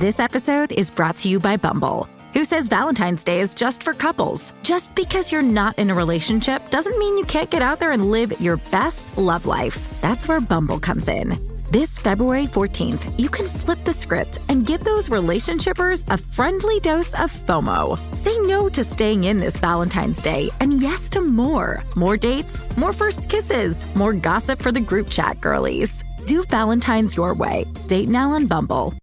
This episode is brought to you by Bumble. Who says Valentine's Day is just for couples? Just because you're not in a relationship doesn't mean you can't get out there and live your best love life. That's where Bumble comes in. This February 14th, you can flip the script and give those relationshipers a friendly dose of FOMO. Say no to staying in this Valentine's Day and yes to more. More dates, more first kisses, more gossip for the group chat girlies. Do Valentine's your way. Date now on Bumble.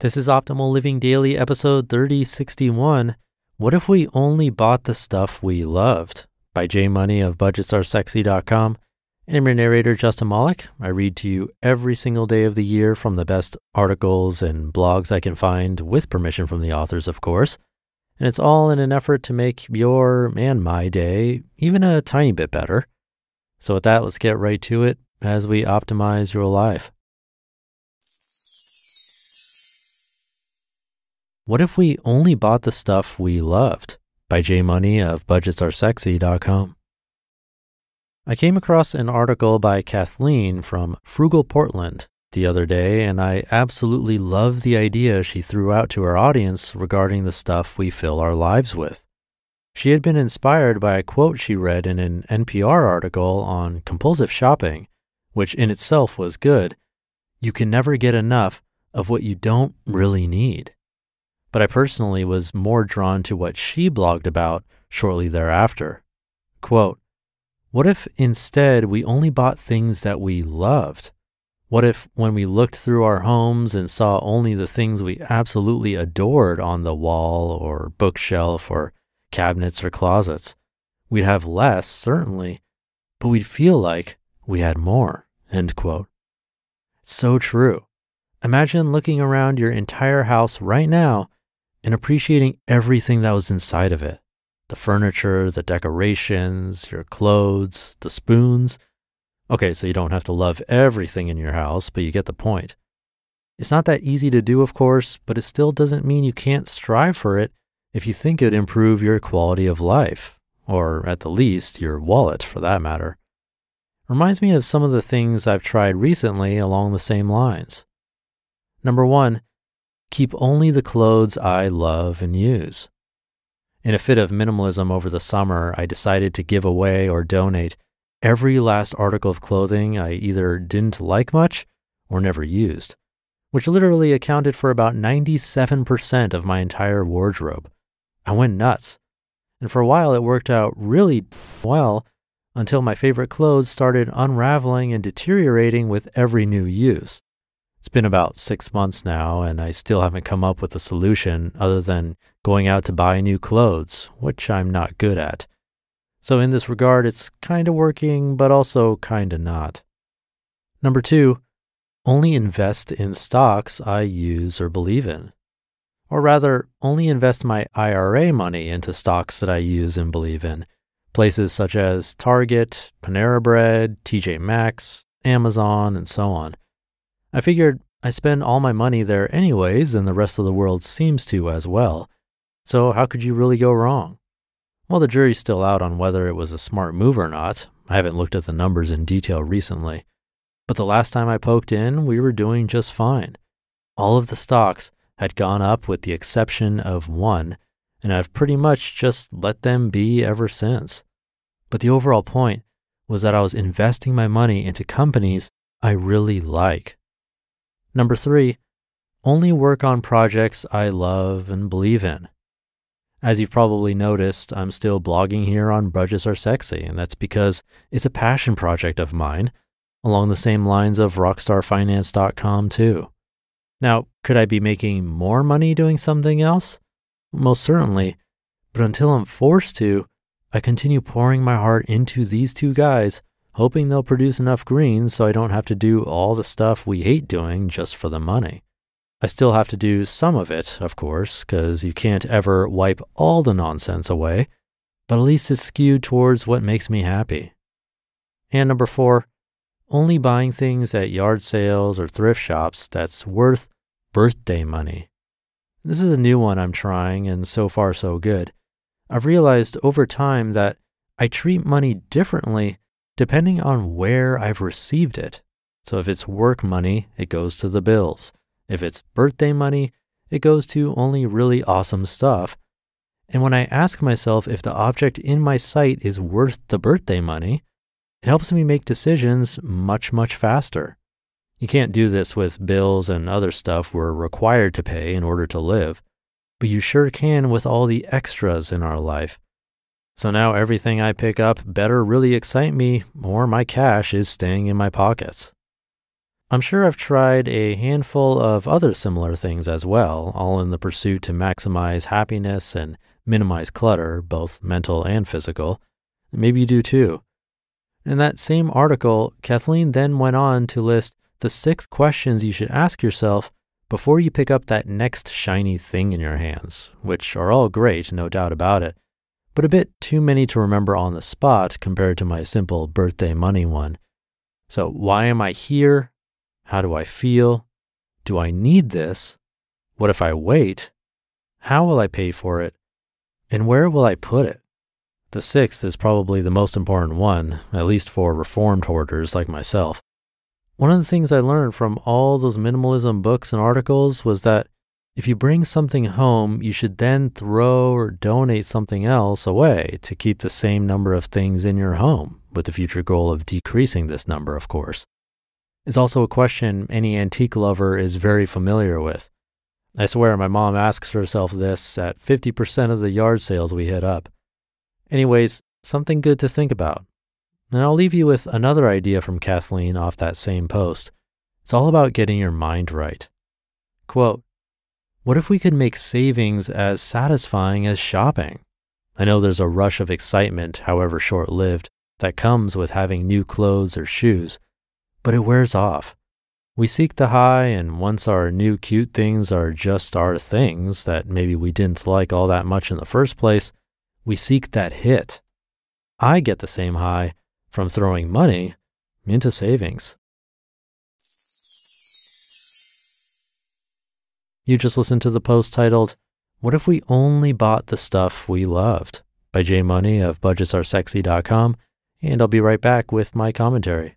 This is Optimal Living Daily, episode 3061, What If We Only Bought the Stuff We Loved? By J. Money of BudgetsAreSexy.com. And I'm your narrator, Justin Malek. I read to you every single day of the year from the best articles and blogs I can find, with permission from the authors, of course. And it's all in an effort to make your and my day even a tiny bit better. So with that, let's get right to it as we optimize your life. What If We Only Bought the Stuff We Loved? By J. Money of BudgetsAreSexy.com. I came across an article by Kathleen from Frugal Portland the other day, and I absolutely love the idea she threw out to her audience regarding the stuff we fill our lives with. She had been inspired by a quote she read in an NPR article on compulsive shopping, which in itself was good. You can never get enough of what you don't really need. But I personally was more drawn to what she blogged about shortly thereafter. Quote, what if instead we only bought things that we loved? What if when we looked through our homes and saw only the things we absolutely adored on the wall or bookshelf or cabinets or closets? We'd have less, certainly, but we'd feel like we had more, end quote. So true. Imagine looking around your entire house right now and appreciating everything that was inside of it. The furniture, the decorations, your clothes, the spoons. Okay, so you don't have to love everything in your house, but you get the point. It's not that easy to do, of course, but it still doesn't mean you can't strive for it if you think it'd improve your quality of life, or at the least, your wallet for that matter. Reminds me of some of the things I've tried recently along the same lines. Number one, keep only the clothes I love and use. In a fit of minimalism over the summer, I decided to give away or donate every last article of clothing I either didn't like much or never used, which literally accounted for about 97% of my entire wardrobe. I went nuts. And for a while, it worked out really well until my favorite clothes started unraveling and deteriorating with every new use. It's been about 6 months now, and I still haven't come up with a solution other than going out to buy new clothes, which I'm not good at. So in this regard, it's kind of working, but also kind of not. Number two, only invest in stocks I use or believe in. Or rather, only invest my IRA money into stocks that I use and believe in. Places such as Target, Panera Bread, TJ Maxx, Amazon, and so on. I figured I spend all my money there anyways, and the rest of the world seems to as well. So how could you really go wrong? Well, the jury's still out on whether it was a smart move or not. I haven't looked at the numbers in detail recently. But the last time I poked in, we were doing just fine. All of the stocks had gone up with the exception of one, and I've pretty much just let them be ever since. But the overall point was that I was investing my money into companies I really like. Number three, only work on projects I love and believe in. As you've probably noticed, I'm still blogging here on Budgets Are Sexy, and that's because it's a passion project of mine, along the same lines of RockstarFinance.com too. Now, could I be making more money doing something else? Most certainly, but until I'm forced to, I continue pouring my heart into these two guys, hoping they'll produce enough greens so I don't have to do all the stuff we hate doing just for the money. I still have to do some of it, of course, because you can't ever wipe all the nonsense away, but at least it's skewed towards what makes me happy. And number four, only buying things at yard sales or thrift shops that's worth birthday money. This is a new one I'm trying, and so far so good. I've realized over time that I treat money differently depending on where I've received it. So if it's work money, it goes to the bills. If it's birthday money, it goes to only really awesome stuff. And when I ask myself if the object in my sight is worth the birthday money, it helps me make decisions much, much faster. You can't do this with bills and other stuff we're required to pay in order to live, but you sure can with all the extras in our life. So now everything I pick up better really excite me, or my cash is staying in my pockets. I'm sure I've tried a handful of other similar things as well, all in the pursuit to maximize happiness and minimize clutter, both mental and physical. Maybe you do too. In that same article, Kathleen then went on to list the 6 questions you should ask yourself before you pick up that next shiny thing in your hands, which are all great, no doubt about it, but a bit too many to remember on the spot compared to my simple birthday money one. So why am I here? How do I feel? Do I need this? What if I wait? How will I pay for it? And where will I put it? The 6th is probably the most important one, at least for reformed hoarders like myself. One of the things I learned from all those minimalism books and articles was that if you bring something home, you should then throw or donate something else away to keep the same number of things in your home, with the future goal of decreasing this number, of course. It's also a question any antique lover is very familiar with. I swear my mom asks herself this at 50% of the yard sales we hit up. Anyways, something good to think about. And I'll leave you with another idea from Kathleen off that same post. It's all about getting your mind right. Quote, what if we could make savings as satisfying as shopping? I know there's a rush of excitement, however short-lived, that comes with having new clothes or shoes, but it wears off. We seek the high, and once our new cute things are just our things that maybe we didn't like all that much in the first place, we seek that hit. I get the same high from throwing money into savings. You just listened to the post titled, What If We Only Bought the Stuff We Loved? By J. Money of BudgetsAreSexy.com, and I'll be right back with my commentary.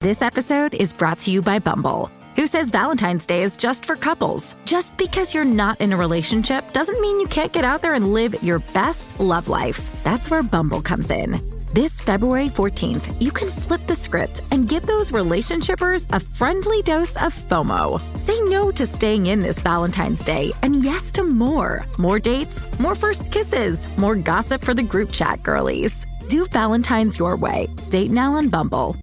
This episode is brought to you by Bumble. Who says Valentine's Day is just for couples? Just because you're not in a relationship doesn't mean you can't get out there and live your best love life. That's where Bumble comes in. This February 14th, you can flip the script and give those relationshipers a friendly dose of FOMO. Say no to staying in this Valentine's Day and yes to more. More dates, more first kisses, more gossip for the group chat girlies. Do Valentine's your way. Date now on Bumble.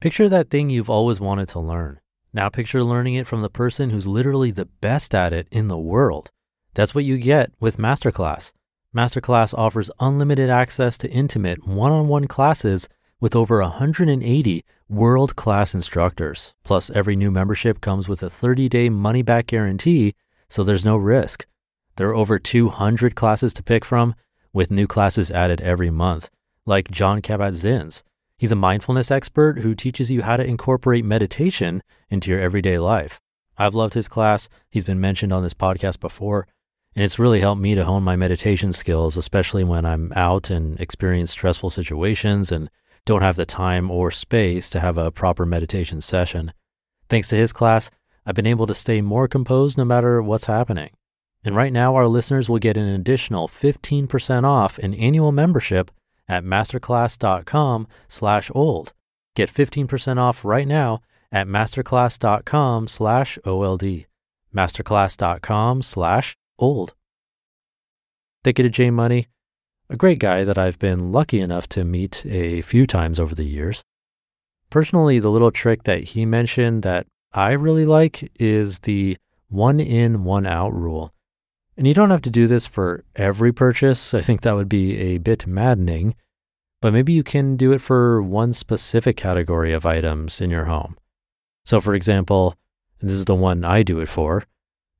Picture that thing you've always wanted to learn. Now picture learning it from the person who's literally the best at it in the world. That's what you get with Masterclass. Masterclass offers unlimited access to intimate one-on-one classes with over 180 world-class instructors. Plus, every new membership comes with a 30-day money-back guarantee, so there's no risk. There are over 200 classes to pick from, with new classes added every month, like Jon Kabat-Zinn's. He's a mindfulness expert who teaches you how to incorporate meditation into your everyday life. I've loved his class. He's been mentioned on this podcast before. And it's really helped me to hone my meditation skills, especially when I'm out and experience stressful situations and don't have the time or space to have a proper meditation session. Thanks to his class, I've been able to stay more composed no matter what's happening. And right now, our listeners will get an additional 15% off an annual membership at masterclass.com/old. Get 15% off right now at masterclass.com/old. Masterclass.com/old. Thank you to J. Money, a great guy that I've been lucky enough to meet a few times over the years. Personally, the little trick that he mentioned that I really like is the 1-in, 1-out rule. And you don't have to do this for every purchase. I think that would be a bit maddening, but maybe you can do it for one specific category of items in your home. So for example, and this is the one I do it for,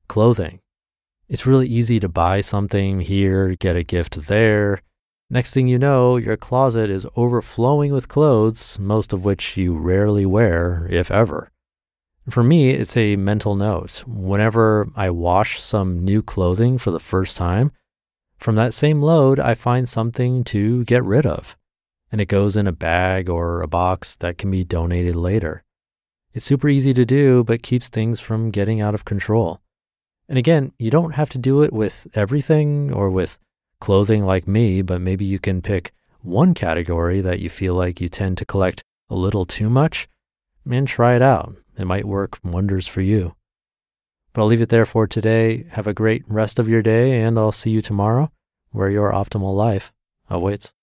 clothing. It's really easy to buy something here, get a gift there. Next thing you know, your closet is overflowing with clothes, most of which you rarely wear, if ever. For me, it's a mental note. Whenever I wash some new clothing for the first time, from that same load, I find something to get rid of, and it goes in a bag or a box that can be donated later. It's super easy to do, but keeps things from getting out of control. And again, you don't have to do it with everything or with clothing like me, but maybe you can pick one category that you feel like you tend to collect a little too much and try it out. It might work wonders for you. But I'll leave it there for today. Have a great rest of your day, and I'll see you tomorrow where your optimal life awaits.